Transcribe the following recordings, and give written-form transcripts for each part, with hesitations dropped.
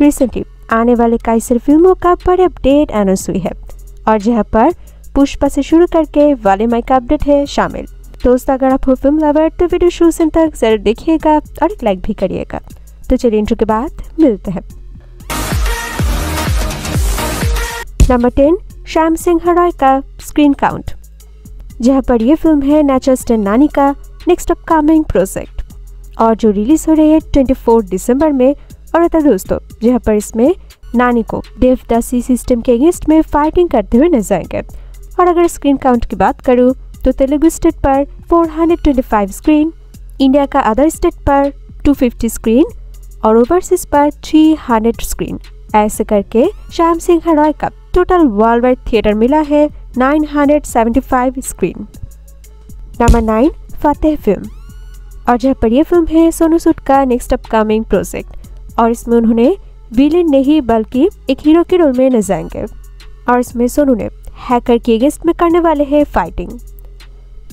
Recently आने वाले कई सारी फिल्मों का बड़े अपडेट अनाउंस हुई है और जहाँ पर पुष्पा से शुरू करके वालिमाई का अपडेट है शामिल। दोस्तों अगर आप हो फिल्म लवर तो वीडियो शुरू से तक जरूर देखिएगा और एक लाइक भी करिएगा। तो चलिए इंट्रो के बाद मिलते हैं। नंबर 10 श्याम सिंह हरॉय का स्क्रीन काउंट, जहाँ पर यह फिल्म है नेचर स्टैंड नानी का नेक्स्ट अपकमिंग प्रोजेक्ट और जो रिलीज हो रही है 24 दिसंबर में। और बता दोस्तों जहाँ पर इसमें नानी को देवदासी सिस्टम के अगेंस्ट में फाइटिंग करते हुए नजर आएंगे। और अगर स्क्रीन काउंट की बात करूँ तो तेलुगु स्टेट पर 425 स्क्रीन, इंडिया का अदर स्टेट पर 250 स्क्रीन और ओवरसीज पर 300 स्क्रीन, ऐसे करके श्याम सिंह हरॉय का टोटल वर्ल्ड वाइड थिएटर मिला है 975 स्क्रीन। नंबर 9 फतेह फिल्म, और जहाँ पर यह फिल्म है सोनू सूद का नेक्स्ट अपकमिंग प्रोजेक्ट और इसमें उन्होंने विलेन नहीं बल्कि एक हीरो के रोल में नजर आएंगे और इसमें सोनू ने हैकर के अगेंस्ट में करने वाले हैं फाइटिंग।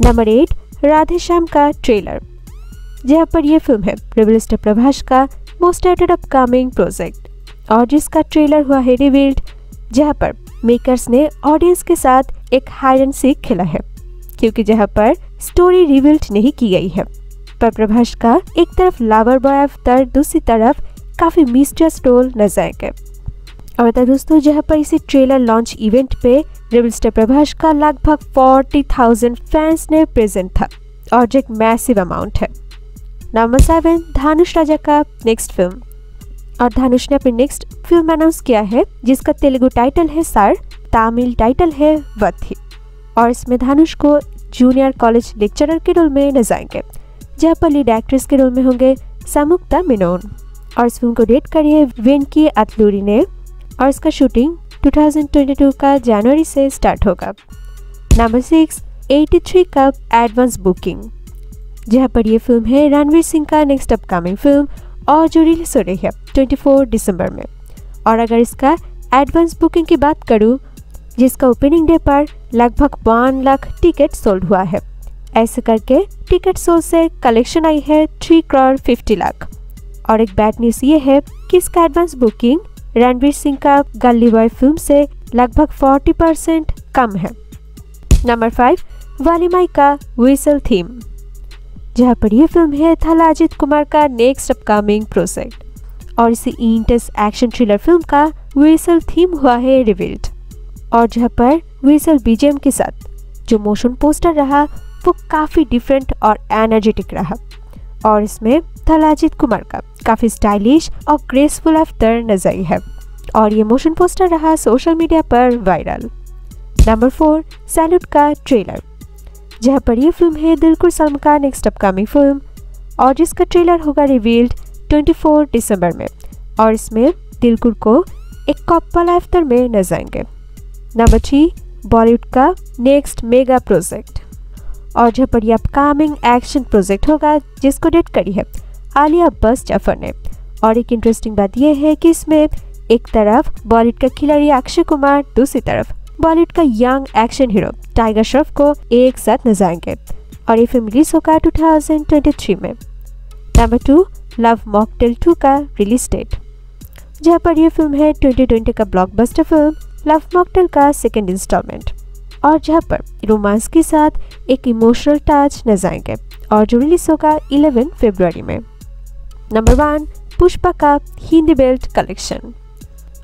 नंबर 8 राधे श्याम का ट्रेलर, जहाँ पर यह फिल्म है रिवील स्टार प्रभास का मोस्ट एटेड अपकमिंग प्रोजेक्ट और जिसका ट्रेलर हुआ है रिवील्ड, जहाँ पर मेकर्स ने ऑडियंस के साथ एक हाइड एंड सीक खेला है क्योंकि जहाँ पर स्टोरी रिवील्ड नहीं की गई है। पर प्रभास का एक तरफ लावर बॉय अवतार, दूसरी तरफ काफी मिस्ट्रियस रोल नजर आएगा। और बता दोस्तों जहाँ पर इसी ट्रेलर लॉन्च इवेंट पे रिवील स्टार प्रभास का लगभग 40,000 फैंस ने प्रेजेंट था और जो एक मैसिव अमाउंट है। नंबर 7 धानुष राजा का नेक्स्ट फिल्म, और धानुष ने अपनी नेक्स्ट फिल्म अनाउंस किया है जिसका तेलुगु टाइटल है सर, तमिल टाइटल है वथी और इसमें धानुष को जूनियर कॉलेज लेक्चरर के रोल में नजर आएंगे, जहाँ पर लीड एक्ट्रेस के रोल में होंगे सम्युक्ता मेनोन। और इस फिल्म को डेट करिए वेनकी अतलूरी ने और इसका शूटिंग 2022 का जनवरी से स्टार्ट होगा। नंबर 6 83 का एडवांस बुकिंग, जहाँ पर यह फिल्म है रणवीर सिंह का नेक्स्ट अपकमिंग फिल्म और जो रिलीज हो रही है 24 दिसंबर में। और अगर इसका एडवांस बुकिंग की बात करूँ जिसका ओपनिंग डे पर लगभग 1 लाख टिकट सोल्ड हुआ है, ऐसे करके टिकट सोल्ड से कलेक्शन आई है 3 करोड़ 50 लाख। और एक बैड न्यूज़ ये है कि इसका एडवांस बुकिंग रणवीर सिंह का गली बॉय फिल्म से लगभग 40% कम है। नंबर 5 वालीमाई का विसल थीम, जहाँ पर यह फिल्म है थलाजित कुमार का नेक्स्ट अपकमिंग प्रोजेक्ट और इसी इंटेंस एक्शन थ्रिलर फिल्म का विसल थीम हुआ है रिवील्ड। और जहाँ पर विसल बीजीएम के साथ जो मोशन पोस्टर रहा वो काफ़ी डिफरेंट और एनर्जेटिक रहा और इसमें थलाजित कुमार का काफ़ी स्टाइलिश और ग्रेसफुल अवतार नजर आई है और ये मोशन पोस्टर रहा सोशल मीडिया पर वायरल। नंबर 4 सैल्यूट का ट्रेलर, जहाँ पर यह फिल्म है दिलकुर सलम का नेक्स्ट अपकमिंग फिल्म और जिसका ट्रेलर होगा रिवील्ड 24 दिसंबर में और इसमें दिलकुर को एक कपल अवतार में नजर आएंगे। नंबर 3 बॉलीवुड का नेक्स्ट मेगा प्रोजेक्ट, और जहाँ पर यह अपकमिंग एक्शन प्रोजेक्ट होगा जिसको डेट करी है आलिया अब्बास जाफर ने। और एक इंटरेस्टिंग बात यह है कि इसमें एक तरफ बॉलीवुड का खिलाड़ी अक्षय कुमार, दूसरी तरफ बॉलीवुड का young action hero Tiger Shroff को एक साथ नजर आएंगे और ये फिल्म रिलीज होगा 2023 में। नंबर 2 लव मॉकटेल 2 का रिलीज डेट, जहाँ पर यह फिल्म है 2020 का ब्लॉकबस्टर फिल्म लव मॉकटेल का सेकेंड इंस्टॉलमेंट और जहाँ पर रोमांस के साथ एक इमोशनल टच नजर आएंगे और जो रिलीज होगा 11 फरवरी में। नंबर 1 पुष्पा का हिंदी बेल्ट कलेक्शन,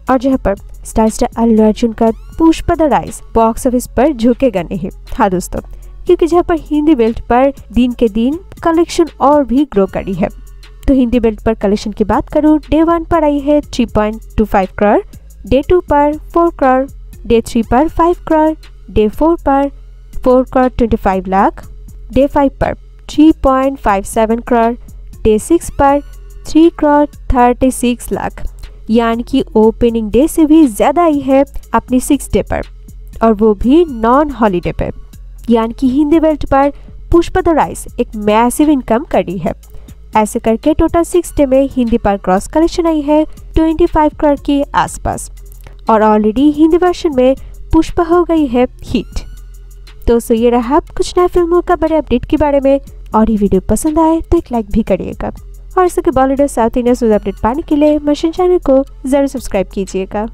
और जहाँ पर स्टार अल्लू अर्जुन का Pushpa the rise box office पर झुकेगा नहीं। हाँ दोस्तों, क्योंकि जहाँ पर हिंदी बेल्ट पर दिन के दिन कलेक्शन और भी ग्रो करी है। तो हिंदी बेल्ट पर कलेक्शन की बात करूँ, डे 1 पर आई है 3.25 करोड़, डे 2 पर 4 करोड़, डे 3 पर 5 करोड़, डे 4 पर 4 करोड़ 25 लाख, डे 5 पर 3.57 करोड़, डे 6 पर 3 करोड़ 36 लाख, यानी कि ओपनिंग डे से भी ज़्यादा आई है अपनी 6 डे पर और वो भी नॉन हॉलीडे पर। यानी कि हिंदी बेल्ट पर पुष्पा द राइज एक मैसिव इनकम करी है, ऐसे करके टोटल 6 डे में हिंदी पर क्रॉस कलेक्शन आई है 25 करोड़ के आसपास और ऑलरेडी हिंदी वर्जन में पुष्पा हो गई है हिट। तो सो ये रहा कुछ नए फिल्मों का बड़े अपडेट के बारे में, और ये वीडियो पसंद आए तो एक लाइक भी करिएगा। और इस तरह के Bollywood south Indian news update पाने के लिए मशीन चैनल को ज़रूर सब्सक्राइब कीजिएगा।